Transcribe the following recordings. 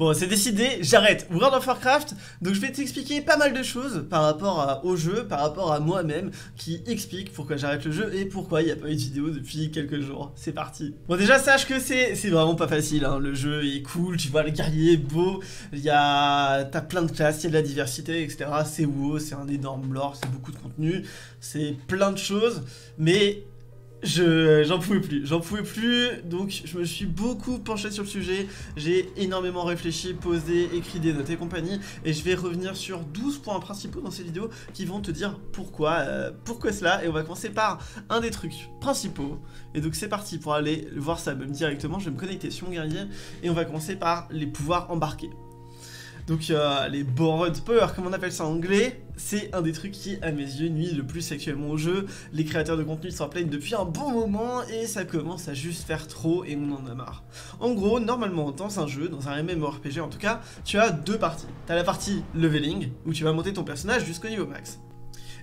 Bon, c'est décidé, j'arrête World of Warcraft. Donc je vais t'expliquer pas mal de choses par rapport au jeu, par rapport à moi-même, qui explique pourquoi j'arrête le jeu et pourquoi il n'y a pas eu de vidéo depuis quelques jours. C'est parti. Bon, déjà sache que c'est vraiment pas facile, hein. Le jeu est cool, tu vois, le guerrier est beau, t'as plein de classes, il y a de la diversité, etc. C'est WoW, c'est un énorme lore, c'est beaucoup de contenu, c'est plein de choses, mais... J'en pouvais plus, donc je me suis beaucoup penché sur le sujet, j'ai énormément réfléchi, posé, écrit des notes et compagnie, et je vais revenir sur 12 points principaux dans cette vidéo qui vont te dire pourquoi cela, et on va commencer par un des trucs principaux, et donc c'est parti pour aller voir ça même directement. Je vais me connecter sur mon guerrier, et on va commencer par les pouvoirs embarqués. Donc les borrowed power, comme on appelle ça en anglais, c'est un des trucs qui, à mes yeux, nuit le plus actuellement au jeu. Les créateurs de contenu s'en plaignent depuis un bon moment et ça commence à juste faire trop et on en a marre. En gros, normalement, dans un jeu, dans un MMORPG en tout cas, tu as deux parties. Tu as la partie leveling, où tu vas monter ton personnage jusqu'au niveau max.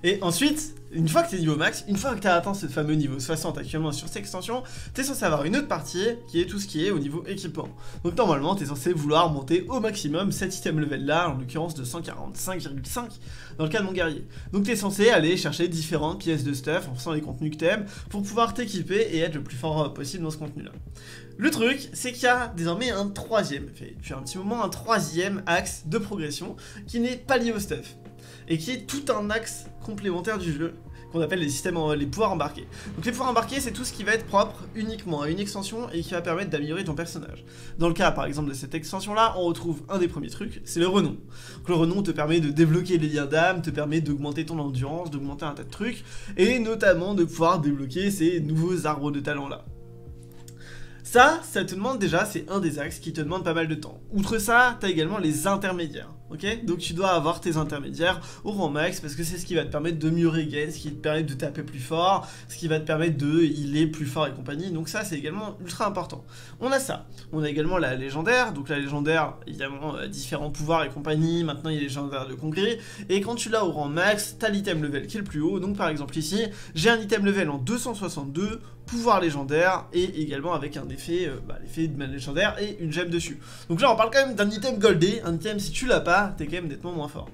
Et ensuite, une fois que t'es niveau max, une fois que t'as atteint ce fameux niveau 60 actuellement sur cette extension, t'es censé avoir une autre partie qui est tout ce qui est au niveau équipement. Donc normalement, t'es censé vouloir monter au maximum cet item level là, en l'occurrence de 145,5 dans le cas de mon guerrier. Donc t'es censé aller chercher différentes pièces de stuff en fonction des contenus que t'aimes pour pouvoir t'équiper et être le plus fort possible dans ce contenu là. Le truc, c'est qu'il y a désormais un troisième, depuis un petit moment, un troisième axe de progression qui n'est pas lié au stuff, et qui est tout un axe complémentaire du jeu, qu'on appelle les pouvoirs embarqués. Donc les pouvoirs embarqués, c'est tout ce qui va être propre uniquement à une extension et qui va permettre d'améliorer ton personnage. Dans le cas, par exemple, de cette extension-là, on retrouve un des premiers trucs, c'est le renom. Donc le renom te permet de débloquer les liens d'âme, te permet d'augmenter ton endurance, d'augmenter un tas de trucs, et notamment de pouvoir débloquer ces nouveaux arbres de talent-là. Ça te demande déjà, c'est un des axes qui te demande pas mal de temps. Outre ça, t'as également les intermédiaires, ok? Donc tu dois avoir tes intermédiaires au rang max parce que c'est ce qui va te permettre de mieux regain, ce qui te permet de taper plus fort, ce qui va te permettre de healer plus fort et compagnie. Donc ça, c'est également ultra important. On a ça. On a également la légendaire. Donc la légendaire, évidemment, différents pouvoirs et compagnie. Maintenant, il y a les légendaires de congrès. Et quand tu l'as au rang max, t'as l'item level qui est le plus haut. Donc par exemple ici, j'ai un item level en 262, pouvoir légendaire et également avec un l'effet de main légendaire et une gemme dessus. Donc là on parle quand même d'un item goldé, un item si tu l'as pas, t'es quand même nettement moins fort.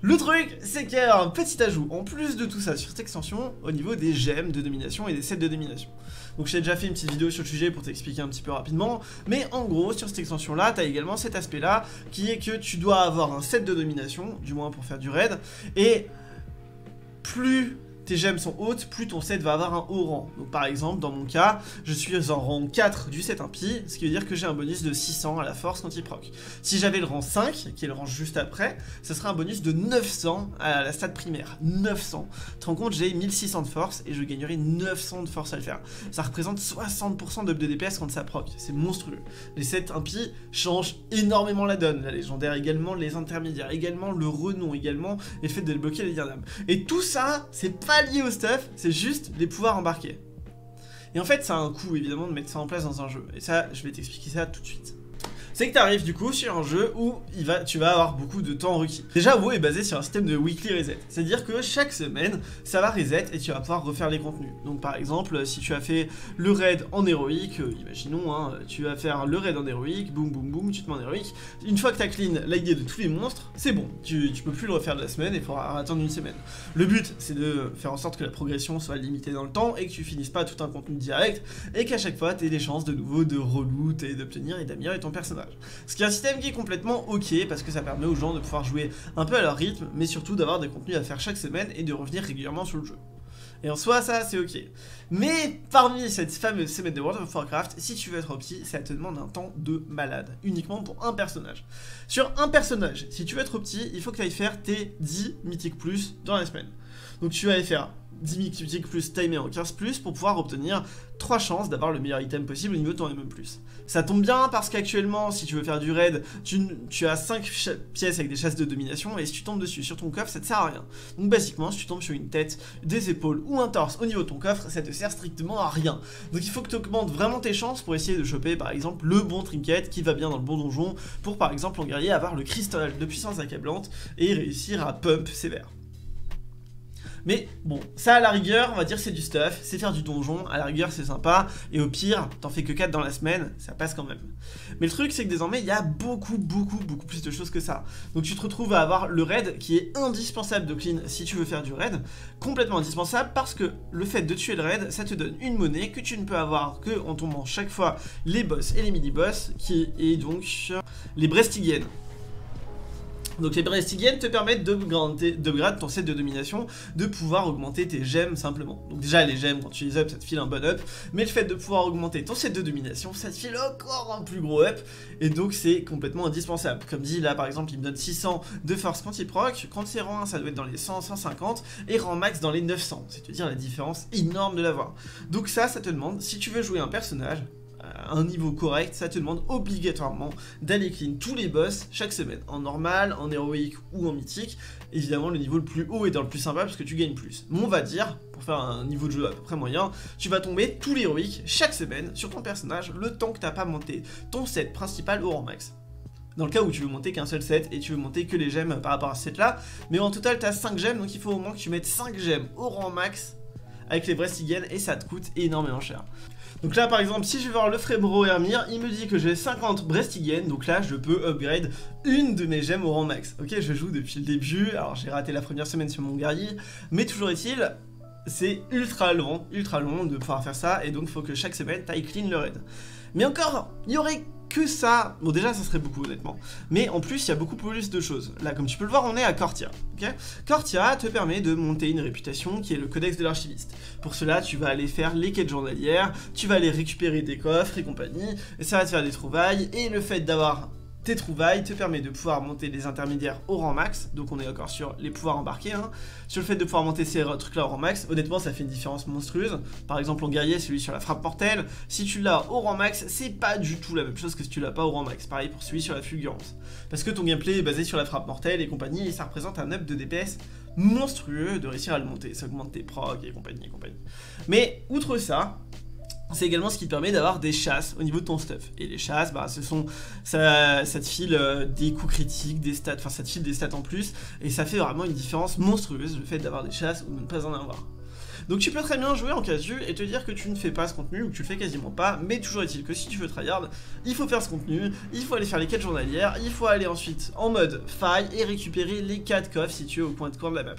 Le truc, c'est qu'il y a un petit ajout en plus de tout ça sur cette extension au niveau des gemmes de domination et des sets de domination. Donc j'ai déjà fait une petite vidéo sur le sujet pour t'expliquer un petit peu rapidement, mais en gros sur cette extension là, t'as également cet aspect là qui est que tu dois avoir un set de domination, du moins pour faire du raid, et plus tes gemmes sont hautes, plus ton set va avoir un haut rang. Donc par exemple, dans mon cas, je suis en rang 4 du set impie, ce qui veut dire que j'ai un bonus de 600 à la force quand il proc. Si j'avais le rang 5, qui est le rang juste après, ce serait un bonus de 900 à la stat primaire. 900. Tu te rends compte, j'ai 1600 de force et je gagnerai 900 de force à le faire. Ça représente 60% d'up de DPS quand ça proc. C'est monstrueux. Les sets impies changent énormément la donne. La légendaire également, les intermédiaires également, le renom également, et le fait de débloquer les liens d'âme. Et tout ça, c'est pas lié au stuff, c'est juste les pouvoirs embarqués. Et en fait, ça a un coût évidemment de mettre ça en place dans un jeu. Et ça, je vais t'expliquer ça tout de suite. C'est que tu arrives du coup sur un jeu où tu vas avoir beaucoup de temps requis. Déjà, WoW est basé sur un système de weekly reset. C'est-à-dire que chaque semaine, ça va reset et tu vas pouvoir refaire les contenus. Donc par exemple, si tu as fait le raid en héroïque, imaginons, hein, tu vas faire le raid en héroïque, boum boum boum, tu te mets en héroïque. Une fois que tu as clean la guilde de tous les monstres, c'est bon. Tu peux plus le refaire de la semaine et il faudra attendre une semaine. Le but, c'est de faire en sorte que la progression soit limitée dans le temps et que tu finisses pas tout un contenu direct et qu'à chaque fois, tu aies des chances de nouveau de reloot et d'obtenir et d'améliorer ton personnage. Ce qui est un système qui est complètement ok parce que ça permet aux gens de pouvoir jouer un peu à leur rythme, mais surtout d'avoir des contenus à faire chaque semaine et de revenir régulièrement sur le jeu. Et en soi, ça c'est ok. Mais parmi cette fameuse semaine de World of Warcraft, si tu veux être opti, ça te demande un temps de malade, uniquement pour un personnage. Sur un personnage, si tu veux être opti, il faut que tu ailles faire tes 10 mythiques plus dans la semaine. Donc tu vas aller faire 10 mythiques plus timé en 15 plus pour pouvoir obtenir 3 chances d'avoir le meilleur item possible au niveau de ton MM+. Ça tombe bien parce qu'actuellement, si tu veux faire du raid, tu as 5 pièces avec des chasses de domination et si tu tombes dessus sur ton coffre, ça te sert à rien. Donc basiquement, si tu tombes sur une tête, des épaules ou un torse au niveau de ton coffre, ça te sert strictement à rien. Donc il faut que tu augmentes vraiment tes chances pour essayer de choper par exemple le bon trinket qui va bien dans le bon donjon pour par exemple en guerrier avoir le cristal de puissance accablante et réussir à pump sévère. Mais bon, ça à la rigueur, on va dire c'est du stuff, c'est faire du donjon, à la rigueur c'est sympa, et au pire, t'en fais que 4 dans la semaine, ça passe quand même. Mais le truc c'est que désormais, il y a beaucoup plus de choses que ça. Donc tu te retrouves à avoir le raid qui est indispensable de clean si tu veux faire du raid, complètement indispensable parce que le fait de tuer le raid, ça te donne une monnaie que tu ne peux avoir que en tombant chaque fois les boss et les mini-boss, qui est donc les Brestigiennes. Donc les Brestigiennes te permettent d'upgrade ton set de domination, de pouvoir augmenter tes gemmes simplement. Donc déjà les gemmes quand tu les up ça te file un bon up, mais le fait de pouvoir augmenter ton set de domination ça te file encore un plus gros up, et donc c'est complètement indispensable. Comme dit là par exemple il me donne 600 de force quand il proc, quand c'est rang 1 ça doit être dans les 100, 150 et rang max dans les 900, c'est-à-dire la différence énorme de l'avoir. Donc ça, ça te demande, si tu veux jouer un personnage un niveau correct, ça te demande obligatoirement d'aller clean tous les boss chaque semaine, en normal, en héroïque ou en mythique. Évidemment le niveau le plus haut est dans le plus sympa parce que tu gagnes plus, mais on va dire, pour faire un niveau de jeu à peu près moyen, tu vas tomber tous les héroïques chaque semaine sur ton personnage le temps que t'as pas monté ton set principal au rang max. Dans le cas où tu veux monter qu'un seul set et tu veux monter que les gemmes par rapport à ce set là, mais en total t'as 5 gemmes, donc il faut au moins que tu mettes 5 gemmes au rang max avec les Brestigiennes et ça te coûte énormément cher. Donc là par exemple si je vais voir le frébro Hermire, il me dit que j'ai 50 Brestigiennes, donc là je peux upgrade une de mes gemmes au rang max. Ok, je joue depuis le début, alors j'ai raté la première semaine sur mon guerrier, mais toujours est-il, c'est ultra long de pouvoir faire ça, et donc faut que chaque semaine t'ailles clean le raid. Mais encore, il y aurait que ça, bon déjà ça serait beaucoup honnêtement, mais en plus il y a beaucoup plus de choses. Là comme tu peux le voir on est à Cortia, ok. Cortia te permet de monter une réputation qui est le codex de l'archiviste. Pour cela tu vas aller faire les quêtes journalières, tu vas aller récupérer des coffres et compagnie, et ça va te faire des trouvailles, et le fait d'avoir tes trouvailles te permet de pouvoir monter les intermédiaires au rang max, donc on est encore sur les pouvoirs embarqués, hein. Sur le fait de pouvoir monter ces trucs là au rang max, honnêtement ça fait une différence monstrueuse. Par exemple en guerrier, celui sur la frappe mortelle, si tu l'as au rang max, c'est pas du tout la même chose que si tu l'as pas au rang max, pareil pour celui sur la fulgurance. Parce que ton gameplay est basé sur la frappe mortelle et compagnie, et ça représente un up de DPS monstrueux de réussir à le monter, ça augmente tes procs et compagnie et compagnie. Mais outre ça, c'est également ce qui te permet d'avoir des chasses au niveau de ton stuff. Et les chasses, bah, ce sont, ça te file des coups critiques, des stats, enfin ça te file des stats en plus, et ça fait vraiment une différence monstrueuse le fait d'avoir des chasses ou de ne pas en avoir. Donc tu peux très bien jouer en casu et te dire que tu ne fais pas ce contenu ou que tu le fais quasiment pas, mais toujours est-il que si tu veux tryhard, il faut faire ce contenu, il faut aller faire les quêtes journalières, il faut aller ensuite en mode faille et récupérer les 4 coffres situés au point de coin de la map.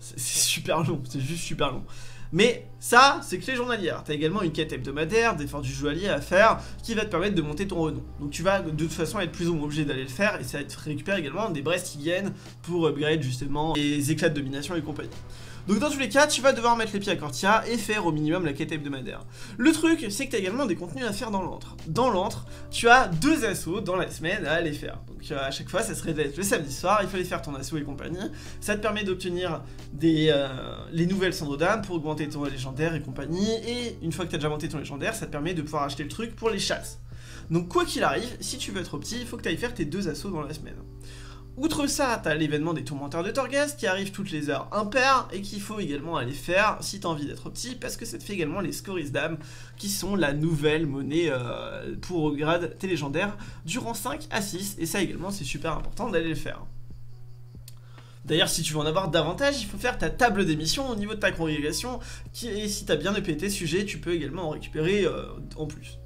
C'est super long, c'est juste super long. Mais ça, c'est que les journalières. T'as également une quête hebdomadaire, des forts du joaillier à faire, qui va te permettre de monter ton renom. Donc tu vas de toute façon être plus ou moins obligé d'aller le faire, et ça va te récupérer également des Brestigiennes pour upgrade justement les éclats de domination et compagnie. Donc dans tous les cas, tu vas devoir mettre les pieds à Cortia et faire au minimum la quête hebdomadaire. Le truc, c'est que tu as également des contenus à faire dans l'antre. Dans l'antre, tu as 2 assauts dans la semaine à aller faire. Donc à chaque fois, ça serait le samedi soir, il fallait faire ton assaut et compagnie. Ça te permet d'obtenir les nouvelles cendres d'âme pour augmenter ton légendaire et compagnie. Et une fois que tu as déjà monté ton légendaire, ça te permet de pouvoir acheter le truc pour les chasses. Donc quoi qu'il arrive, si tu veux être petit, il faut que tu ailles faire tes 2 assauts dans la semaine. Outre ça, t'as l'événement des tourmenteurs de Torghast qui arrive toutes les heures impaires et qu'il faut également aller faire si t'as envie d'être petit, parce que ça te fait également les scories d'âme qui sont la nouvelle monnaie pour upgrade tes légendaires du rang 5 à 6, et ça également c'est super important d'aller le faire. D'ailleurs, si tu veux en avoir davantage, il faut faire ta table d'émission au niveau de ta congrégation, et si t'as bien upé tes sujets, tu peux également en récupérer en plus.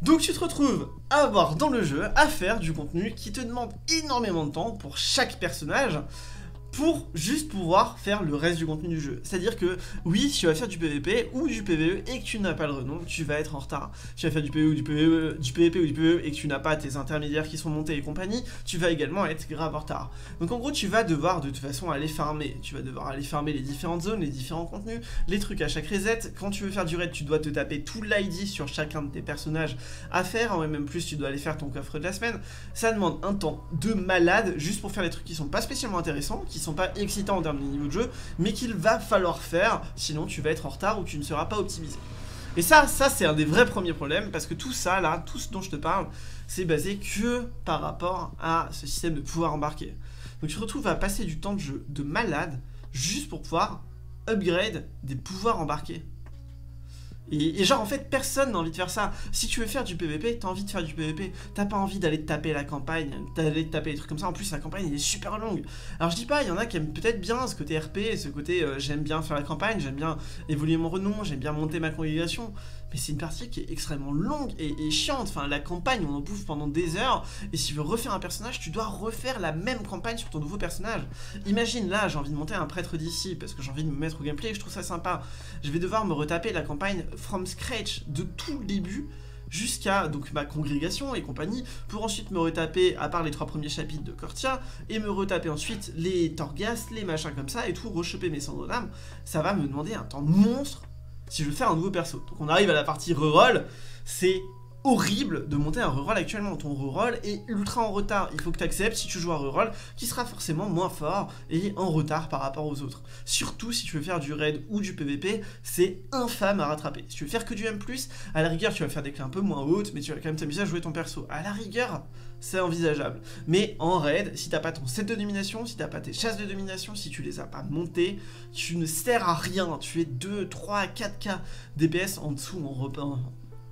Donc tu te retrouves à avoir dans le jeu, à faire du contenu qui te demande énormément de temps pour chaque personnage, pour juste pouvoir faire le reste du contenu du jeu. C'est-à-dire que, oui, si tu vas faire du PvP ou du PvE et que tu n'as pas le renom, tu vas être en retard. Si tu vas faire du PvP ou du PvE et que tu n'as pas tes intermédiaires qui sont montés et compagnie, tu vas également être grave en retard. Donc en gros, tu vas devoir de toute façon aller farmer. Tu vas devoir aller farmer les différentes zones, les différents contenus, les trucs à chaque reset. Quand tu veux faire du raid, tu dois te taper tout l'ID sur chacun de tes personnages à faire. En même plus, tu dois aller faire ton coffre de la semaine. Ça demande un temps de malade juste pour faire des trucs qui sont pas spécialement intéressants, qui sont pas excitants en termes de niveau de jeu, mais qu'il va falloir faire, sinon tu vas être en retard ou tu ne seras pas optimisé. Et ça c'est un des vrais premiers problèmes, parce que tout ça là, tout ce dont je te parle, c'est basé que par rapport à ce système de pouvoir embarqué. Donc tu te retrouves à passer du temps de jeu de malade juste pour pouvoir upgrade des pouvoirs embarqués. Et genre en fait personne n'a envie de faire ça. Si tu veux faire du PvP, t'as envie de faire du PvP. T'as pas envie d'aller te taper la campagne, d'aller te taper des trucs comme ça. En plus la campagne elle est super longue. Alors je dis pas, il y en a qui aiment peut-être bien ce côté RP, ce côté j'aime bien faire la campagne, j'aime bien évoluer mon renom, j'aime bien monter ma congrégation. Mais c'est une partie qui est extrêmement longue et chiante. Enfin la campagne on en bouffe pendant des heures. Et si tu veux refaire un personnage, tu dois refaire la même campagne sur ton nouveau personnage. Imagine là, j'ai envie de monter un prêtre d'ici parce que j'ai envie de me mettre au gameplay et je trouve ça sympa. Je vais devoir me retaper la campagne from scratch de tout le début jusqu'à donc ma congrégation et compagnie, pour ensuite me retaper, à part les 3 premiers chapitres de Cortia, et me retaper ensuite les Torghast, les machins comme ça et tout, rechoper mes cendres d'âme. Ça va me demander un temps monstre si je veux faire un nouveau perso. Donc on arrive à la partie reroll, c'est horrible de monter un reroll actuellement. Ton reroll est ultra en retard. Il faut que tu acceptes, si tu joues un reroll, qui sera forcément moins fort et en retard par rapport aux autres. Surtout si tu veux faire du raid ou du PvP, c'est infâme à rattraper. Si tu veux faire que du M+, à la rigueur, tu vas faire des clés un peu moins hautes, mais tu vas quand même t'amuser à jouer ton perso. À la rigueur, c'est envisageable. Mais en raid, si t'as pas ton set de domination, si t'as pas tes chasses de domination, si tu les as pas montées, tu ne sers à rien. Tu es 2, 3, 4K DPS en dessous en repas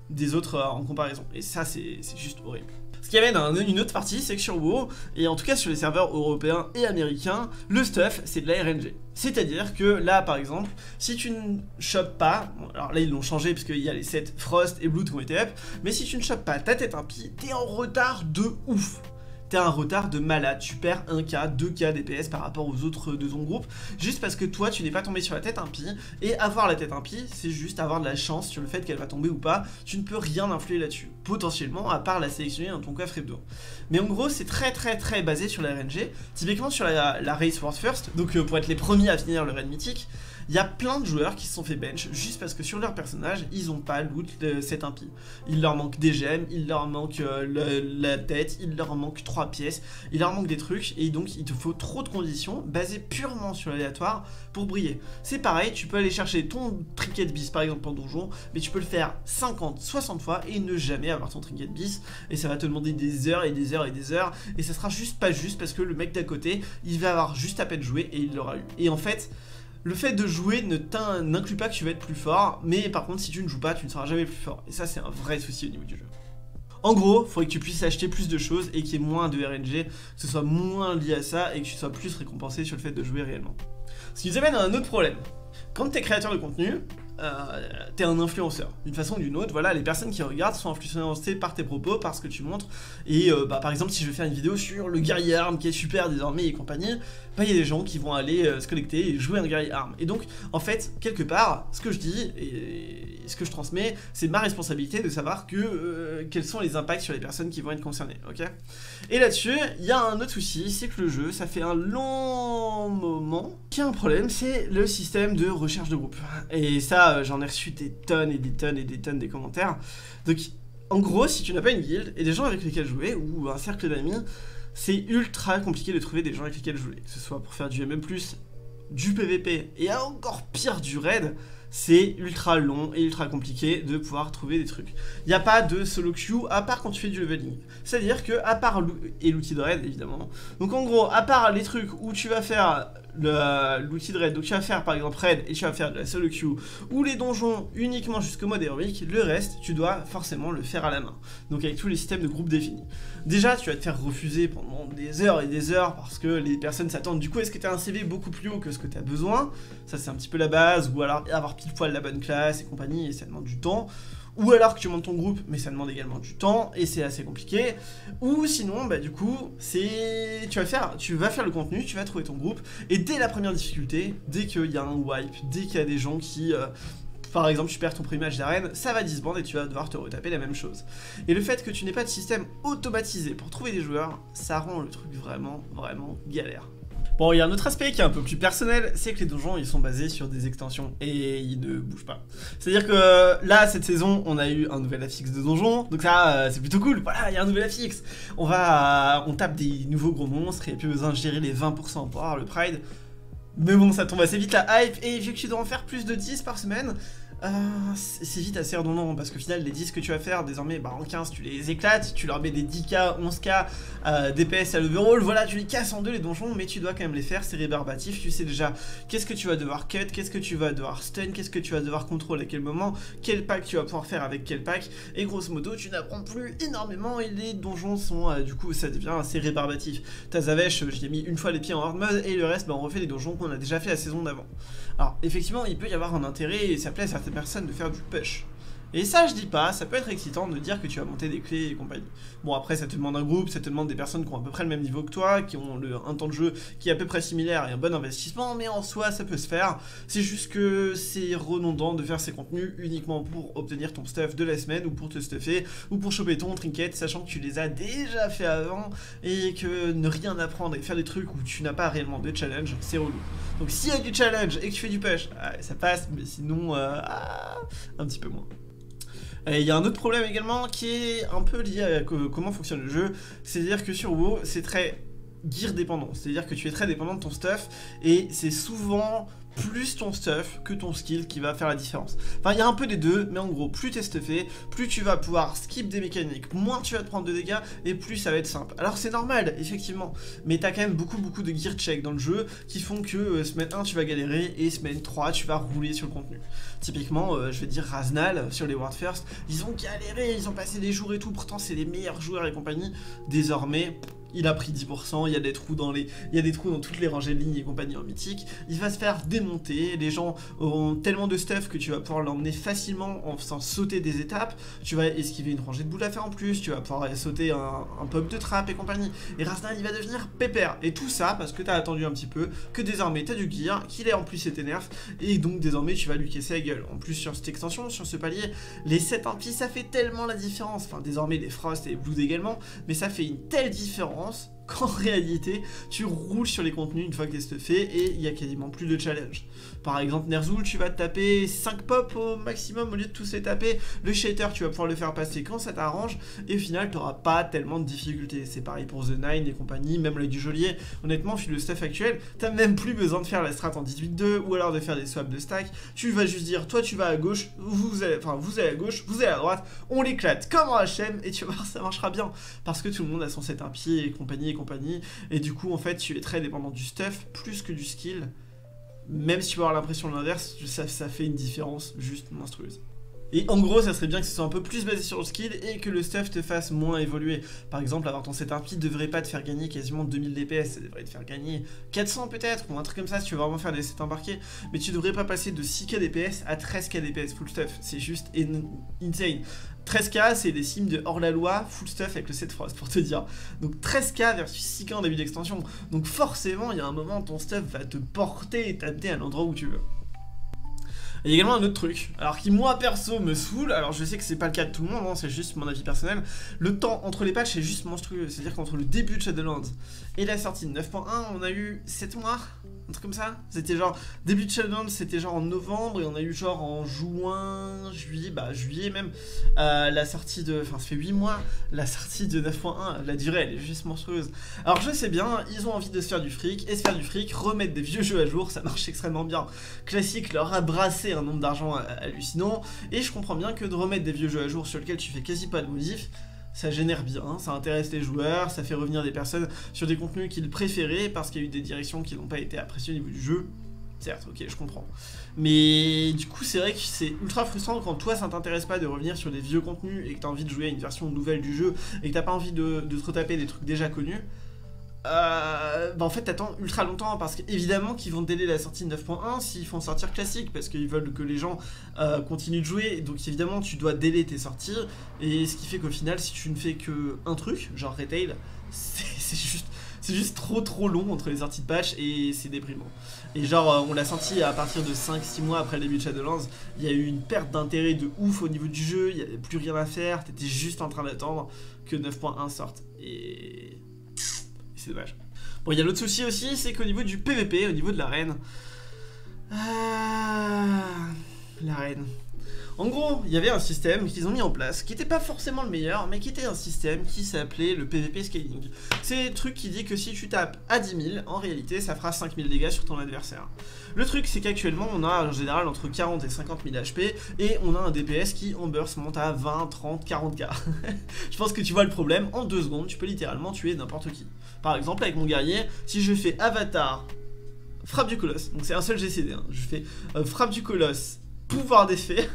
des autres en comparaison, et ça c'est juste horrible. Ce qui amène à une autre partie, c'est que sur WoW, et en tout cas sur les serveurs européens et américains, le stuff c'est de la RNG. C'est-à-dire que là par exemple, si tu ne chopes pas, bon, alors là ils l'ont changé parce qu'il y a les sets Frost et Blood qui ont été up, mais si tu ne chopes pas ta tête un pied, t'es en retard de ouf. T'as un retard de malade, tu perds 1K, 2K DPS par rapport aux autres de ton groupe, juste parce que toi tu n'es pas tombé sur la tête impie, et avoir la tête impie, c'est juste avoir de la chance sur le fait qu'elle va tomber ou pas, tu ne peux rien influer là-dessus, potentiellement, à part la sélectionner dans ton coffre hebdo. Mais en gros, c'est très basé sur la RNG, typiquement sur la Race World First, donc pour être les premiers à finir le raid mythique, il y a plein de joueurs qui se sont fait bench juste parce que sur leur personnage, ils n'ont pas loot cette impie. Il leur manque des gemmes, il leur manque la tête, il leur manque 3 pièces, il leur manque des trucs, et donc il te faut trop de conditions basées purement sur l'aléatoire pour briller. C'est pareil, tu peux aller chercher ton trinket bis par exemple en donjon, mais tu peux le faire 50, 60 fois et ne jamais avoir ton trinket bis, et ça va te demander des heures et des heures et des heures, et ça sera juste pas juste parce que le mec d'à côté, il va avoir juste à peine joué et il l'aura eu. Et en fait, le fait de jouer n'inclut pas que tu vas être plus fort, mais par contre si tu ne joues pas, tu ne seras jamais plus fort. Et ça c'est un vrai souci au niveau du jeu. En gros, il faudrait que tu puisses acheter plus de choses et qu'il y ait moins de RNG, que ce soit moins lié à ça et que tu sois plus récompensé sur le fait de jouer réellement. Ce qui nous amène à un autre problème. Quand tu es créateur de contenu, t'es un influenceur, d'une façon ou d'une autre, voilà, les personnes qui regardent sont influencées par tes propos, par ce que tu montres, et par exemple si je vais faire une vidéo sur le guerrier arme qui est super désormais et compagnie, bah il y a des gens qui vont aller se connecter et jouer un guerrier arme, et donc en fait, quelque part, ce que je dis et ce que je transmets, c'est ma responsabilité de savoir que quels sont les impacts sur les personnes qui vont être concernées, ok. Et là-dessus, il y a un autre souci, c'est que le jeu, ça fait un long moment qu'il y a un problème, c'est le système de recherche de groupe, et ça j'en ai reçu des tonnes et des tonnes et des tonnes des commentaires. Donc en gros, si tu n'as pas une guilde et des gens avec lesquels jouer ou un cercle d'amis, c'est ultra compliqué de trouver des gens avec lesquels jouer, que ce soit pour faire du MM+, du PVP et encore pire du raid. C'est ultra long et ultra compliqué de pouvoir trouver des trucs. Il n'y a pas de solo queue à part quand tu fais du leveling. C'est-à-dire que, à part l'outil de raid évidemment, donc en gros, à part les trucs où tu vas faire l'outil de raid, donc tu vas faire par exemple raid et tu vas faire de la solo queue, ou les donjons uniquement jusqu'au mode héroïque, le reste tu dois forcément le faire à la main, donc avec tous les systèmes de groupes définis. Déjà tu vas te faire refuser pendant des heures parce que les personnes s'attendent du coup est-ce que tu as un CV beaucoup plus haut que ce que tu as besoin, ça c'est un petit peu la base, ou alors avoir pile poil la bonne classe et compagnie et ça demande du temps, ou alors que tu montes ton groupe, mais ça demande également du temps, et c'est assez compliqué, ou sinon, bah du coup, c'est tu vas faire le contenu, tu vas trouver ton groupe, et dès la première difficulté, dès qu'il y a un wipe, dès qu'il y a des gens qui, par exemple, tu perds ton premier match d'arène, ça va disband et tu vas devoir te retaper la même chose. Et le fait que tu n'aies pas de système automatisé pour trouver des joueurs, ça rend le truc vraiment galère. Bon, il y a un autre aspect qui est un peu plus personnel, c'est que les donjons, ils sont basés sur des extensions et ils ne bougent pas. C'est-à-dire que là, cette saison, on a eu un nouvel affixe de donjon, donc ça, c'est plutôt cool, voilà, il y a un nouvel affixe. On tape des nouveaux gros monstres et plus besoin de gérer les 20% pour avoir le Pride. Mais bon, ça tombe assez vite la hype, et vu que tu dois en faire plus de 10 par semaine, C'est vite assez redondant parce qu'au final les 10 que tu vas faire désormais bah, en 15 tu les éclates, tu leur mets des 10k, 11k DPS à l'overall, voilà tu les casses en deux les donjons, mais tu dois quand même les faire, c'est rébarbatif, tu sais déjà qu'est-ce que tu vas devoir cut, qu'est-ce que tu vas devoir stun, qu'est-ce que tu vas devoir contrôle à quel moment, quel pack tu vas pouvoir faire avec quel pack, et grosso modo tu n'apprends plus énormément et les donjons sont du coup ça devient assez rébarbatif. Tazavesh, je l'ai mis une fois les pieds en hard mode et le reste bah, on refait les donjons qu'on a déjà fait la saison d'avant. Alors effectivement il peut y avoir un intérêt et ça plaît à certaines personnes de faire du push. Et ça je dis pas, ça peut être excitant de dire que tu vas monter des clés et compagnie. Bon après ça te demande un groupe, ça te demande des personnes qui ont à peu près le même niveau que toi, qui ont un temps de jeu qui est à peu près similaire et un bon investissement, mais en soi ça peut se faire. C'est juste que c'est redondant de faire ces contenus uniquement pour obtenir ton stuff de la semaine ou pour te stuffer ou pour choper ton trinket, sachant que tu les as déjà fait avant et que ne rien apprendre et faire des trucs où tu n'as pas réellement de challenge, c'est relou. Donc s'il y a du challenge et que tu fais du push, ça passe, mais sinon un petit peu moins. Et il y a un autre problème également qui est un peu lié à comment fonctionne le jeu, c'est-à-dire que sur WoW, c'est très gear dépendant, c'est-à-dire que tu es très dépendant de ton stuff, et c'est souvent plus ton stuff que ton skill qui va faire la différence. Enfin il y a un peu des deux, mais en gros plus t'es stuffé, plus tu vas pouvoir skip des mécaniques, moins tu vas te prendre de dégâts et plus ça va être simple. Alors c'est normal effectivement, mais t'as quand même beaucoup de gear check dans le jeu qui font que semaine 1 tu vas galérer et semaine 3 tu vas rouler sur le contenu. Typiquement je vais dire Raznal sur les World First, ils ont galéré, ils ont passé des jours et tout, pourtant c'est les meilleurs joueurs et compagnie. Désormais il a pris 10%, il y a des trous dans toutes les rangées de lignes et compagnie en mythique, il va se faire démonter, les gens ont tellement de stuff que tu vas pouvoir l'emmener facilement en faisant sauter des étapes, tu vas esquiver une rangée de boules à faire en plus, tu vas pouvoir sauter un pop de trappe et compagnie, et Raznal il va devenir pépère, et tout ça parce que t'as attendu un petit peu, que désormais t'as du gear, qu'il est en plus cet nerf, et donc désormais tu vas lui casser la gueule. En plus sur cette extension, sur ce palier, les 7 impies ça fait tellement la différence, enfin désormais les Frost et les Blood également, mais ça fait une telle différence qu'en réalité tu roules sur les contenus une fois que t'es stuffé et il y a quasiment plus de challenge. Par exemple Ner'zhul tu vas te taper 5 pops au maximum au lieu de tous les taper, le shader tu vas pouvoir le faire passer quand ça t'arrange et au final t'auras pas tellement de difficultés. C'est pareil pour The Nine et compagnie, même l'œil du geôlier, honnêtement vu le stuff actuel t'as même plus besoin de faire la strat en 18-2 ou alors de faire des swaps de stack, tu vas juste dire toi tu vas à gauche, vous allez à gauche, vous allez à droite, on l'éclate comme en HM et tu vas voir ça marchera bien parce que tout le monde a son set un pied et compagnie et du coup en fait tu es très dépendant du stuff plus que du skill, même si tu vas avoir l'impression de l'inverse, ça fait une différence juste monstrueuse. Et en gros ça serait bien que ce soit un peu plus basé sur le skill et que le stuff te fasse moins évoluer. Par exemple avoir ton set impie devrait pas te faire gagner quasiment 2000 DPS, ça devrait te faire gagner 400 peut-être ou un truc comme ça si tu veux vraiment faire des sets embarqués, mais tu devrais pas passer de 6k DPS à 13k DPS full stuff, c'est juste insane. 13k c'est des sims de hors la loi full stuff avec le set Frost pour te dire. Donc 13k versus 6k en début d'extension, donc forcément il y a un moment ton stuff va te porter et t'amener à l'endroit où tu veux. Il y a également un autre truc, alors qui moi perso me saoule, alors je sais que c'est pas le cas de tout le monde, c'est juste mon avis personnel, le temps entre les patchs est juste monstrueux, c'est-à-dire qu'entre le début de Shadowlands et la sortie de 9.1, on a eu 7 mois, un truc comme ça, c'était genre, début de Shadowlands c'était genre en novembre, et on a eu genre en juin, juillet, juillet même, la sortie de, enfin ça fait 8 mois, la sortie de 9.1, la durée elle est juste monstrueuse. Alors je sais bien, ils ont envie de se faire du fric, et se faire du fric, remettre des vieux jeux à jour, ça marche extrêmement bien, classique leur a brassé un nombre d'argent hallucinant, et je comprends bien que de remettre des vieux jeux à jour sur lesquels tu fais quasi pas de modif, ça génère bien, ça intéresse les joueurs, ça fait revenir des personnes sur des contenus qu'ils préféraient parce qu'il y a eu des directions qui n'ont pas été appréciées au niveau du jeu. Certes, ok, je comprends. Mais du coup, c'est vrai que c'est ultra frustrant quand toi, ça t'intéresse pas de revenir sur des vieux contenus et que t'as envie de jouer à une version nouvelle du jeu et que t'as pas envie de te retaper des trucs déjà connus. En fait t'attends ultra longtemps parce qu'évidemment qu'ils vont délayer la sortie de 9.1 s'ils font sortir classique parce qu'ils veulent que les gens continuent de jouer, donc évidemment tu dois délayer tes sorties, et ce qui fait qu'au final si tu ne fais que un truc genre retail, c'est juste trop long entre les sorties de patch et c'est déprimant. Et genre on l'a senti à partir de 5-6 mois après le début de Shadowlands, il y a eu une perte d'intérêt de ouf au niveau du jeu, il n'y avait plus rien à faire, t'étais juste en train d'attendre que 9.1 sorte et... c'est dommage. Bon, il y a l'autre souci aussi, c'est qu'au niveau du PvP, au niveau de l'arène... En gros, il y avait un système qu'ils ont mis en place, qui n'était pas forcément le meilleur, mais qui était un système qui s'appelait le PvP scaling. C'est le truc qui dit que si tu tapes à 10 000, en réalité, ça fera 5 000 dégâts sur ton adversaire. Le truc, c'est qu'actuellement, on a en général entre 40 et 50 000 HP, et on a un DPS qui, en burst, monte à 20, 30, 40k. Je pense que tu vois le problème, en 2 secondes, tu peux littéralement tuer n'importe qui. Par exemple, avec mon guerrier, si je fais avatar, frappe du colosse, donc c'est un seul GCD, hein. Je fais frappe du colosse, pouvoir d'effet,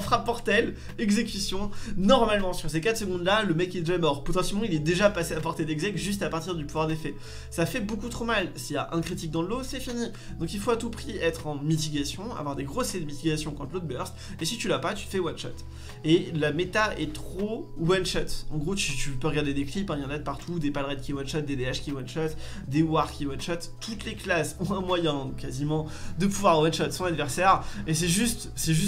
frappe portelle, exécution. Normalement sur ces 4 secondes là, le mec est déjà mort. Potentiellement il est déjà passé à portée d'exec juste à partir du pouvoir d'effet. Ça fait beaucoup trop mal. S'il y a un critique dans le lot, c'est fini. Donc il faut à tout prix être en mitigation, avoir des grosses sets de mitigation contre l'autre burst. Et si tu l'as pas, tu te fais one shot. Et la méta est trop one shot. En gros tu peux regarder des clips, hein, y en a de partout. Des palerets qui one shot, des DH qui one shot, des war qui one shot. Toutes les classes ont un moyen quasiment de pouvoir one shot son adversaire. Et c'est juste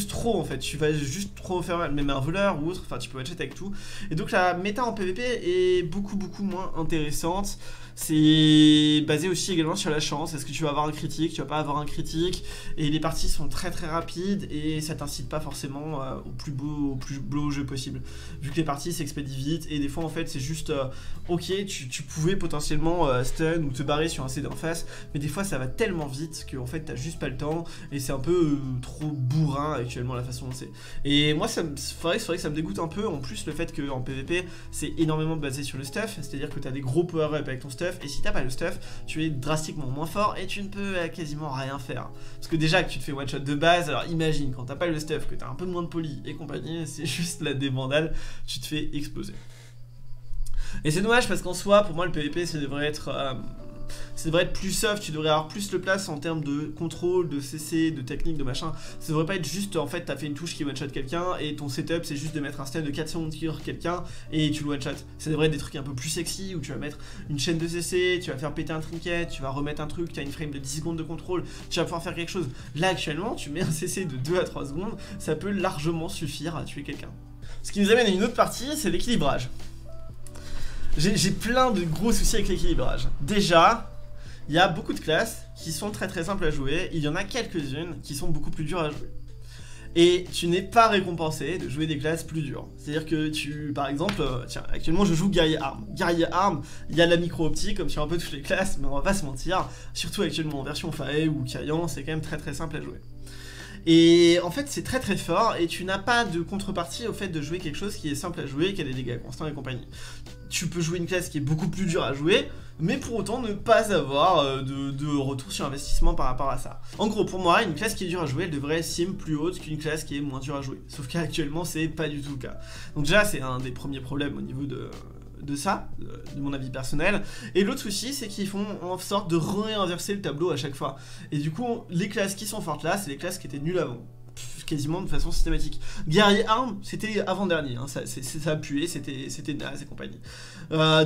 trop en fait, tu vas juste trop faire mal, même un voleur ou autre, enfin tu peux matcher avec tout. Et donc la méta en PvP est beaucoup moins intéressante. C'est basé aussi également sur la chance, est-ce que tu vas avoir un critique, tu vas pas avoir un critique. Et les parties sont très rapides et ça t'incite pas forcément au plus beau jeu possible. Vu que les parties s'expédient vite et des fois en fait c'est juste ok, tu pouvais potentiellement stun ou te barrer sur un CD en face. Mais des fois ça va tellement vite que en fait t'as juste pas le temps et c'est un peu... trop bourrin actuellement la façon dont c'est. Et moi c'est vrai que ça me dégoûte un peu. En plus le fait que en PvP c'est énormément basé sur le stuff, c'est à dire que t'as des gros power up avec ton stuff et si t'as pas le stuff tu es drastiquement moins fort et tu ne peux quasiment rien faire. Parce que déjà que tu te fais one shot de base, alors imagine quand t'as pas le stuff, que t'as un peu moins de poli et compagnie, c'est juste la débandale, tu te fais exploser. Et c'est dommage parce qu'en soi pour moi le PvP ça devrait être... ça devrait être plus soft, tu devrais avoir plus de place en termes de contrôle, de CC, de technique, de machin. Ça devrait pas être juste en fait t'as fait une touche qui one shot quelqu'un et ton setup c'est juste de mettre un stun de 4 secondes sur quelqu'un et tu le one shot. Ça devrait être des trucs un peu plus sexy où tu vas mettre une chaîne de CC, tu vas faire péter un trinket, tu vas remettre un truc, t'as une frame de 10 secondes de contrôle, tu vas pouvoir faire quelque chose. Là actuellement tu mets un CC de 2 à 3 secondes, ça peut largement suffire à tuer quelqu'un. Ce qui nous amène à une autre partie, c'est l'équilibrage. J'ai plein de gros soucis avec l'équilibrage. Déjà, il y a beaucoup de classes qui sont très simples à jouer. Il y en a quelques-unes qui sont beaucoup plus dures à jouer. Et tu n'es pas récompensé de jouer des classes plus dures. C'est-à-dire que tu, par exemple, tiens, actuellement je joue guerrier arme. Guerrier arme, il y a de la micro-optique comme sur un peu toutes les classes, mais on va pas se mentir. Surtout actuellement en version Fae ou Kayan, c'est quand même très simple à jouer. Et en fait c'est très fort et tu n'as pas de contrepartie au fait de jouer quelque chose qui est simple à jouer, qui a des dégâts constants et compagnie. Tu peux jouer une classe qui est beaucoup plus dure à jouer, mais pour autant ne pas avoir de retour sur investissement par rapport à ça. En gros pour moi, une classe qui est dure à jouer, elle devrait sim plus haute qu'une classe qui est moins dure à jouer. Sauf qu'actuellement c'est pas du tout le cas. Donc déjà c'est un des premiers problèmes au niveau de ça, de mon avis personnel. Et l'autre souci, c'est qu'ils font en sorte de réinverser le tableau à chaque fois. Et du coup, les classes qui sont fortes là, c'est les classes qui étaient nulles avant. Quasiment de façon systématique. Guerrier arme, c'était avant-dernier, hein, ça a pué, c'était naze et compagnie.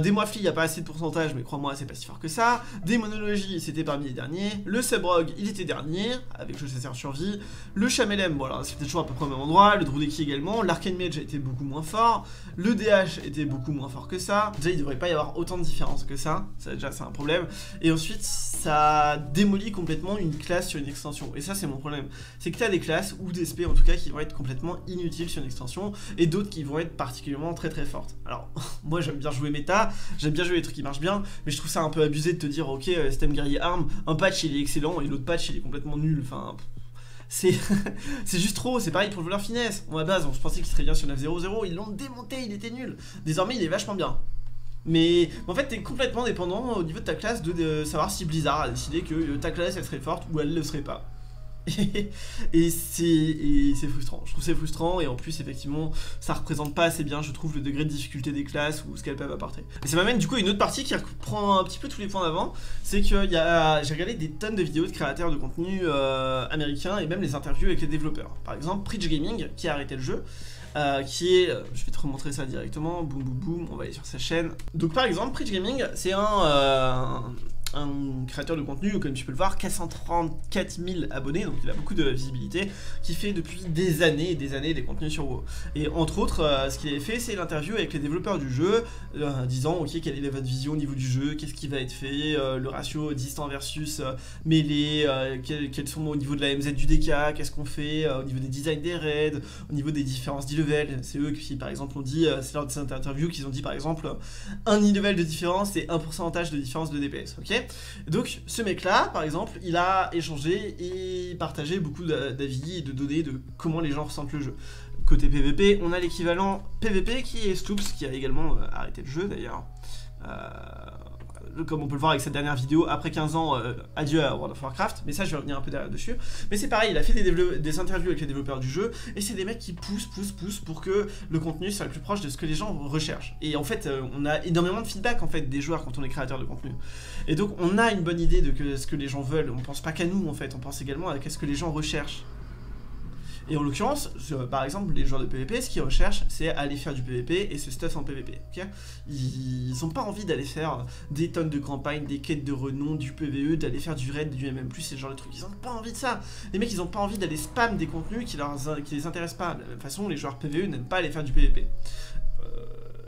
Des moiflis, il n'y a pas assez de pourcentage, mais crois-moi, c'est pas si fort que ça. Des monologies, c'était parmi les derniers. Le Sabrog, il était dernier, avec le chasseur survie. Le Chamelem, voilà, c'était toujours à peu près au même endroit. Le Droudeki également. L'Arcane Mage a été beaucoup moins fort. Le DH était beaucoup moins fort que ça. Déjà, il devrait pas y avoir autant de différence que ça. Ça, déjà, c'est un problème. Et ensuite, ça démolit complètement une classe sur une extension. Et ça, c'est mon problème. C'est que tu as des classes ou des en tout cas qui vont être complètement inutiles sur une extension et d'autres qui vont être particulièrement très fortes. Alors moi j'aime bien jouer méta, j'aime bien jouer les trucs qui marchent bien, mais je trouve ça un peu abusé de te dire ok système guerrier arme, un patch il est excellent et l'autre patch il est complètement nul, enfin c'est juste trop. C'est pareil pour le voleur finesse, à base on se pensait qu'il serait bien sur 9.0.0, ils l'ont démonté, il était nul, désormais il est vachement bien. Mais en fait t'es complètement dépendant au niveau de ta classe de savoir si Blizzard a décidé que ta classe elle serait forte ou elle le serait pas. Et c'est frustrant, je trouve c'est frustrant et en plus effectivement ça représente pas assez bien je trouve le degré de difficulté des classes ou ce qu'elles peuvent apporter. Et ça m'amène du coup à une autre partie qui reprend un petit peu tous les points d'avant, c'est que j'ai regardé des tonnes de vidéos de créateurs de contenu américains et même les interviews avec les développeurs. Par exemple Preach Gaming qui a arrêté le jeu, qui est, je vais te remontrer ça directement, boum boum boum, on va aller sur sa chaîne. Donc par exemple Preach Gaming c'est un un créateur de contenu, comme tu peux le voir, qui a 134 000 abonnés, donc il a beaucoup de visibilité, qui fait depuis des années et des années des contenus sur WoW. Et entre autres, ce qu'il avait fait, c'est l'interview avec les développeurs du jeu, disant ok, quelle est votre vision au niveau du jeu, qu'est-ce qui va être fait, le ratio distant versus mêlée, quels sont au niveau de la MZ du DK, qu'est-ce qu'on fait au niveau des designs des raids, au niveau des différences d'e-level. C'est eux qui, par exemple, ont dit, c'est lors de cette interview qu'ils ont dit, par exemple, un e-level de différence et un pourcentage de différence de DPS, ok. Donc ce mec-là, par exemple, il a échangé et partagé beaucoup d'avis et de données de comment les gens ressentent le jeu. Côté PvP, on a l'équivalent PvP qui est Stoops, qui a également arrêté le jeu d'ailleurs. Comme on peut le voir avec cette dernière vidéo, après 15 ans, adieu à World of Warcraft, mais ça je vais revenir un peu dessus. Mais c'est pareil, il a fait des interviews avec les développeurs du jeu, et c'est des mecs qui poussent pour que le contenu soit le plus proche de ce que les gens recherchent. Et en fait, on a énormément de feedback en fait, des joueurs quand on est créateur de contenu. Et donc on a une bonne idée de ce que les gens veulent, on pense pas qu'à nous en fait, on pense également à ce que les gens recherchent. Et en l'occurrence, par exemple, les joueurs de PvP, ce qu'ils recherchent, c'est aller faire du PvP et se stuff en PvP, okay. Ils n'ont pas envie d'aller faire des tonnes de campagnes, des quêtes de renom, du PvE, d'aller faire du raid, du MM+, ce genre de trucs. Ils n'ont pas envie de ça. Les mecs, ils n'ont pas envie d'aller spam des contenus qui les intéressent pas. De la même façon, les joueurs PvE n'aiment pas aller faire du PvP.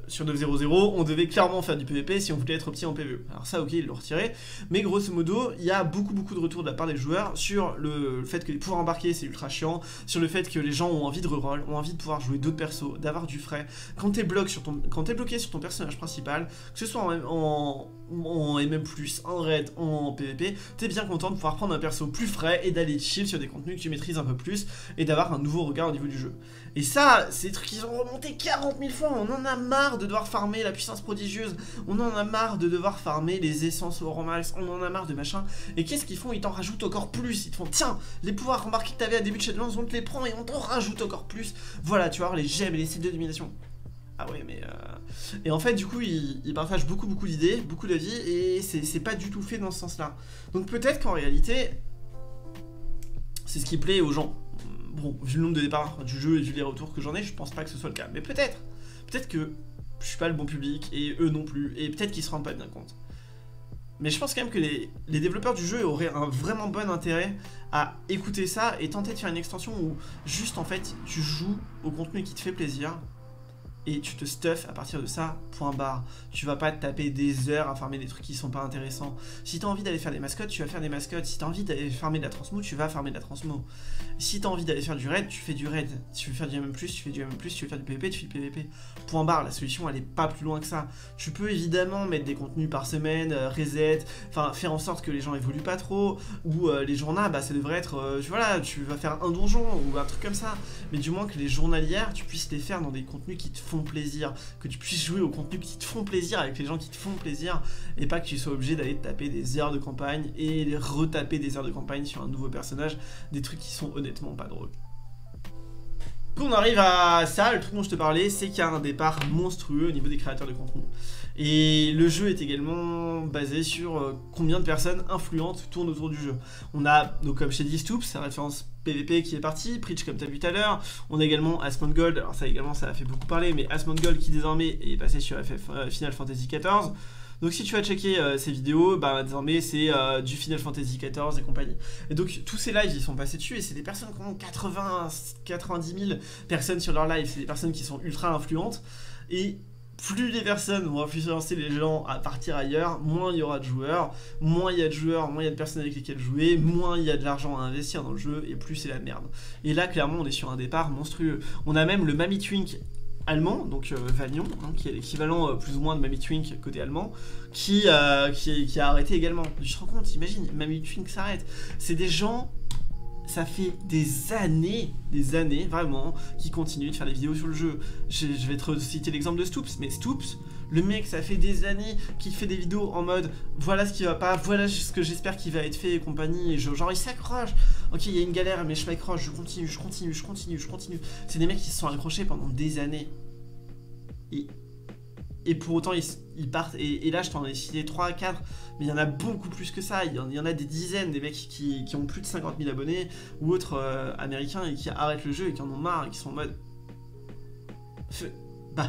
Sur 9.0.0, on devait clairement faire du PvP si on voulait être petit en PvE. Alors ça, ok, ils l'ont retiré, mais grosso modo, il y a beaucoup de retours de la part des joueurs sur le fait que pouvoir embarquer, c'est ultra chiant, sur le fait que les gens ont envie de reroll, ont envie de pouvoir jouer d'autres persos, d'avoir du frais. Quand t'es bloqué sur ton personnage principal, que ce soit en MM+, en raid, en PvP, t'es bien content de pouvoir prendre un perso plus frais et d'aller chill sur des contenus que tu maîtrises un peu plus et d'avoir un nouveau regard au niveau du jeu. Et ça, c'est des trucs qu'ils ont remonté 40 000 fois, on en a marre de devoir farmer la puissance prodigieuse, on en a marre de devoir farmer les essences au rang max, on en a marre de machin, et qu'est-ce qu'ils font? Ils t'en rajoutent encore plus, ils te font tiens, les pouvoirs remarqués que t'avais à début de Shadowlands, on te les prend et on t'en rajoute encore plus, voilà, tu vas avoir les gemmes et les sets de domination. Ah ouais, mais et en fait, du coup, il partage beaucoup d'idées, beaucoup d'avis, et c'est pas du tout fait dans ce sens-là. Donc peut-être qu'en réalité, c'est ce qui plaît aux gens. Bon, vu le nombre de départs du jeu et vu les retours que j'en ai, je pense pas que ce soit le cas. Mais peut-être, peut-être que je suis pas le bon public, et eux non plus, et peut-être qu'ils se rendent pas bien compte. Mais je pense quand même que les développeurs du jeu auraient un vraiment bon intérêt à écouter ça et tenter de faire une extension où juste, en fait, tu joues au contenu qui te fait plaisir, et tu te stuff à partir de ça, point barre. Tu vas pas te taper des heures à farmer des trucs qui sont pas intéressants. Si t'as envie d'aller faire des mascottes, tu vas faire des mascottes. Si t'as envie d'aller farmer de la transmo, tu vas farmer de la transmo. Si t'as envie d'aller faire du raid, tu fais du raid. Si tu veux faire du MM+, tu fais du MM+, si tu veux faire du PvP, tu fais du PvP. Point barre, la solution elle est pas plus loin que ça. Tu peux évidemment mettre des contenus par semaine, reset, enfin faire en sorte que les gens évoluent pas trop, ou les journaux, bah ça devrait être, voilà, tu vas faire un donjon ou un truc comme ça. Mais du moins que les journalières, tu puisses les faire dans des contenus qui te font plaisir, que tu puisses jouer aux contenus qui te font plaisir avec les gens qui te font plaisir, et pas que tu sois obligé d'aller te taper des heures de campagne et les retaper des heures de campagne sur un nouveau personnage, des trucs qui sont honnêtement pas drôles. Qu'on arrive à ça, le truc dont je te parlais, c'est qu'il y a un départ monstrueux au niveau des créateurs de contenu. Et le jeu est également basé sur combien de personnes influentes tournent autour du jeu. On a, donc comme je t'ai dit, Stoops, c'est la référence PvP qui est parti, Preach comme tu as vu tout à l'heure, on a également Asmongold, alors ça également ça a fait beaucoup parler, mais Asmongold qui désormais est passé sur Final Fantasy XIV. Donc si tu vas checker ces vidéos, bah désormais c'est du Final Fantasy XIV et compagnie. Et donc tous ces lives ils sont passés dessus et c'est des personnes qui ont 90 000 personnes sur leur live, c'est des personnes qui sont ultra influentes. Et plus les personnes vont influencer les gens à partir ailleurs, moins il y aura de joueurs, moins il y a de joueurs, moins il y a de personnes avec lesquelles jouer, moins il y a de l'argent à investir dans le jeu et plus c'est la merde. Et là clairement on est sur un départ monstrueux. On a même le Mami Twink allemand, donc Vagnon, hein, qui est l'équivalent plus ou moins de Mami Twink côté allemand, qui a arrêté également. Tu te rends compte, imagine, Mami Twink s'arrête. C'est des gens, ça fait des années vraiment, qui continuent de faire des vidéos sur le jeu. Je vais te citer l'exemple de Stoops, mais Stoops, le mec, ça fait des années qu'il fait des vidéos en mode voilà ce qui va pas, voilà ce que j'espère qu'il va être fait et compagnie. Et genre, il s'accroche. Ok, il y a une galère, mais je m'accroche, je continue. C'est des mecs qui se sont accrochés pendant des années. Et pour autant, ils partent. Et là, je t'en ai cité 3 à 4, mais il y en a beaucoup plus que ça. Il y en a des dizaines, des mecs qui ont plus de 50 000 abonnés ou autres américains et qui arrêtent le jeu et qui en ont marre et qui sont en mode. Bah.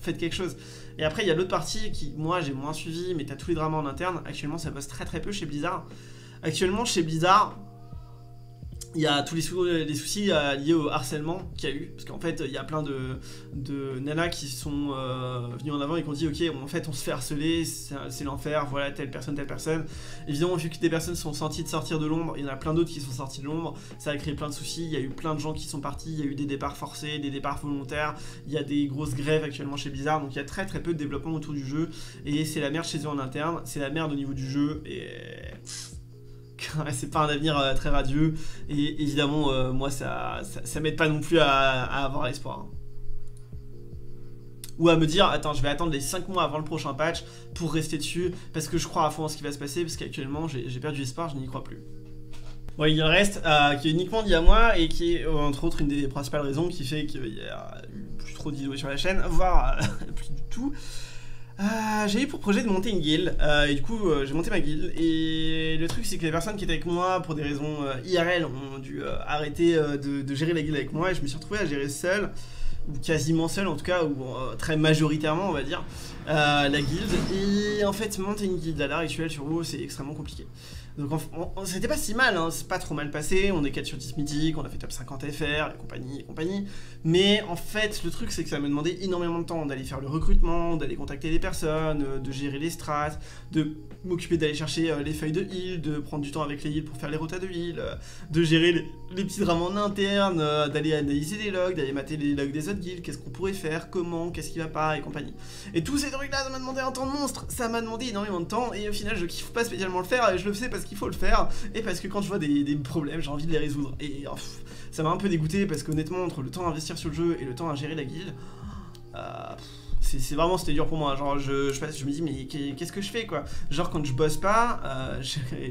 faites quelque chose. Et après il y a l'autre partie qui moi j'ai moins suivi, mais t'as tous les dramas en interne. Actuellement ça passe très très peu chez Blizzard. Actuellement chez Blizzard il y a tous les soucis liés au harcèlement qu'il y a eu, parce qu'en fait il y a plein de nanas qui sont venues en avant et qui ont dit ok en fait on se fait harceler, c'est l'enfer, voilà telle personne, évidemment vu que des personnes sont senties de sortir de l'ombre, il y en a plein d'autres qui sont sorties de l'ombre, ça a créé plein de soucis, il y a eu plein de gens qui sont partis, il y a eu des départs forcés, des départs volontaires, il y a des grosses grèves actuellement chez Blizzard, donc il y a très très peu de développement autour du jeu, et c'est la merde chez eux en interne, c'est la merde au niveau du jeu, et... c'est pas un avenir très radieux et évidemment moi ça m'aide pas non plus à avoir espoir hein. Ou à me dire attends je vais attendre les 5 mois avant le prochain patch pour rester dessus parce que je crois à fond en ce qui va se passer, parce qu'actuellement j'ai perdu espoir, je n'y crois plus. Bon, il reste qui est uniquement dit à moi et qui est entre autres une des principales raisons qui fait qu'il y a plus trop d'idées sur la chaîne, voire plus du tout. J'ai eu pour projet de monter une guilde et du coup j'ai monté ma guilde et le truc c'est que les personnes qui étaient avec moi pour des raisons IRL ont dû arrêter de gérer la guilde avec moi et je me suis retrouvé à gérer seul ou quasiment seul en tout cas, ou très majoritairement on va dire la guilde. Et en fait monter une guilde à l'heure actuelle sur WoW c'est extrêmement compliqué. Donc c'était pas si mal, hein, c'est pas trop mal passé, on est 4 sur 10 mythiques, on a fait top 50 FR et compagnie, mais en fait le truc c'est que ça me demandait énormément de temps d'aller faire le recrutement, d'aller contacter les personnes, de gérer les strats, de m'occuper d'aller chercher les feuilles de heal, de prendre du temps avec les heals pour faire les rotas de heal, de gérer les petits dramas en interne, d'aller analyser les logs, d'aller mater les logs des autres guilds, qu'est-ce qu'on pourrait faire, comment, qu'est-ce qui va pas et compagnie. Et tous ces trucs là ça m'a demandé un temps de monstre, ça m'a demandé énormément de temps et au final je kiffe pas spécialement le faire et je le sais parce qu'il faut le faire et parce que quand je vois des problèmes j'ai envie de les résoudre et oh, ça m'a un peu dégoûté parce qu'honnêtement entre le temps à investir sur le jeu et le temps à gérer la guilde c'est vraiment c'était dur pour moi, genre je me dis mais qu'est-ce que je fais quoi, genre quand je bosse pas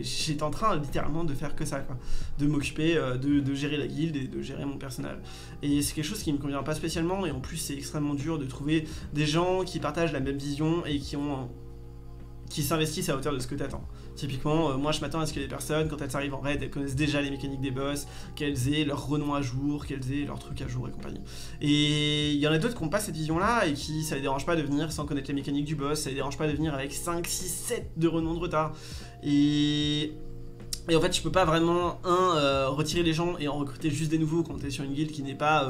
j'étais en train littéralement de faire que ça quoi, de m'occuper de gérer la guilde et de gérer mon personnage et c'est quelque chose qui me convient pas spécialement et en plus c'est extrêmement dur de trouver des gens qui partagent la même vision et qui s'investissent à hauteur de ce que t'attends. Typiquement, moi je m'attends à ce que les personnes, quand elles arrivent en raid, elles connaissent déjà les mécaniques des boss, qu'elles aient leur renom à jour, qu'elles aient leur truc à jour et compagnie. Et il y en a d'autres qui n'ont pas cette vision-là et qui, ça les dérange pas de venir sans connaître les mécaniques du boss, ça les dérange pas de venir avec 5, 6, 7 de renom de retard. Et en fait, je peux pas vraiment, retirer les gens et en recruter juste des nouveaux quand t'es sur une guilde qui n'est pas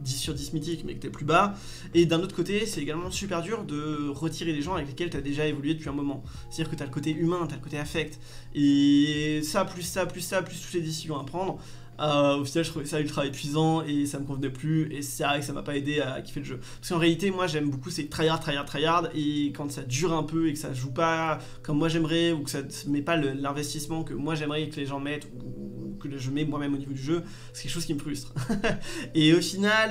10 sur 10 mythique mais que t'es plus bas. Et d'un autre côté, c'est également super dur de retirer les gens avec lesquels t'as déjà évolué depuis un moment. C'est-à-dire que t'as le côté humain, t'as le côté affect. Et ça, plus ça, plus ça, plus toutes les décisions à prendre. Au final je trouvais ça ultra épuisant et ça me convenait plus et c'est vrai que ça m'a pas aidé à kiffer le jeu, parce qu'en réalité moi j'aime beaucoup c'est tryhard tryhard tryhard et quand ça dure un peu et que ça joue pas comme moi j'aimerais ou que ça met pas l'investissement que moi j'aimerais que les gens mettent ou que je mets moi-même au niveau du jeu, c'est quelque chose qui me frustre et au final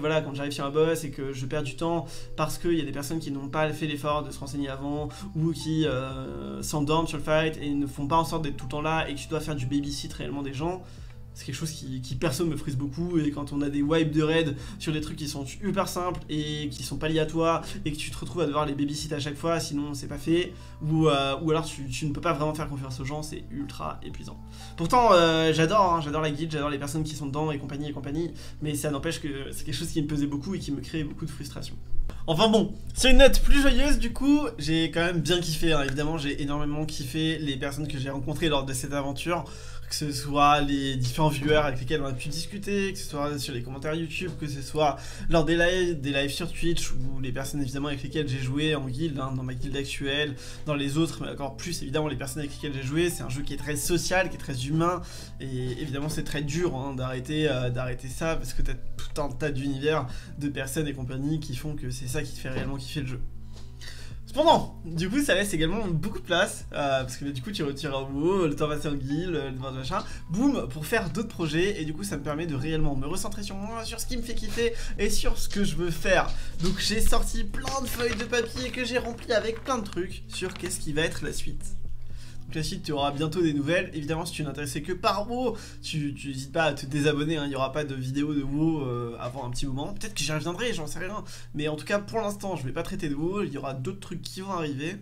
voilà quand j'arrive sur un boss et que je perds du temps parce qu'il y a des personnes qui n'ont pas fait l'effort de se renseigner avant ou qui s'endorment sur le fight et ne font pas en sorte d'être tout le temps là et que tu dois faire du babysit réellement des gens, c'est quelque chose qui perso me frise beaucoup. Et quand on a des wipes de raid sur des trucs qui sont hyper simples et qui sont pas liés à toi et que tu te retrouves à devoir les babysit à chaque fois sinon c'est pas fait, ou alors tu ne peux pas vraiment faire confiance aux gens, c'est ultra épuisant. Pourtant j'adore, hein, j'adore la guilde, j'adore les personnes qui sont dedans et compagnie, mais ça n'empêche que c'est quelque chose qui me pesait beaucoup et qui me créait beaucoup de frustration. Enfin bon, sur une note plus joyeuse du coup, j'ai quand même bien kiffé, hein. Évidemment j'ai énormément kiffé les personnes que j'ai rencontrées lors de cette aventure, que ce soit les différents viewers avec lesquels on a pu discuter, que ce soit sur les commentaires YouTube, que ce soit lors des lives sur Twitch, ou les personnes évidemment avec lesquelles j'ai joué en guilde, hein, dans ma guilde actuelle, dans les autres, mais encore plus évidemment les personnes avec lesquelles j'ai joué. C'est un jeu qui est très social, qui est très humain, et évidemment c'est très dur hein, d'arrêter ça, parce que t'as tout un tas d'univers, de personnes et compagnie qui font que c'est ça qui te fait réellement kiffer le jeu. Cependant, du coup ça laisse également beaucoup de place, parce que du coup tu retires un WoW, le temps passé en guild, le temps machin, boum, pour faire d'autres projets, et du coup ça me permet de réellement me recentrer sur moi, sur ce qui me fait kiffer, et sur ce que je veux faire. Donc j'ai sorti plein de feuilles de papier que j'ai remplies avec plein de trucs sur qu'est-ce qui va être la suite. Donc la suite, tu auras bientôt des nouvelles, évidemment si tu n'es intéressé que par WoW, tu n'hésites pas à te désabonner, hein. Il n'y aura pas de vidéo de WoW avant un petit moment, peut-être que j'y reviendrai, j'en sais rien, mais en tout cas pour l'instant je ne vais pas traiter de WoW, il y aura d'autres trucs qui vont arriver,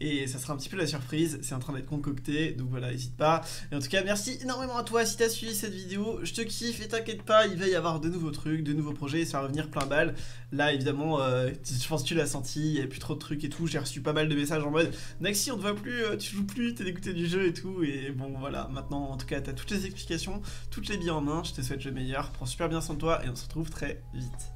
et ça sera un petit peu la surprise, c'est en train d'être concocté, donc voilà, n'hésite pas. Et en tout cas, merci énormément à toi si t'as suivi cette vidéo, je te kiffe et t'inquiète pas, il va y avoir de nouveaux trucs, de nouveaux projets, ça va revenir plein balle. Là évidemment, je pense que tu l'as senti, il n'y avait plus trop de trucs et tout, j'ai reçu pas mal de messages en mode Naxi on te voit plus, tu joues plus, t'es dégoûté du jeu et tout, et bon voilà, maintenant en tout cas t'as toutes les explications, toutes les billes en main, je te souhaite le meilleur, prends super bien soin de toi et on se retrouve très vite.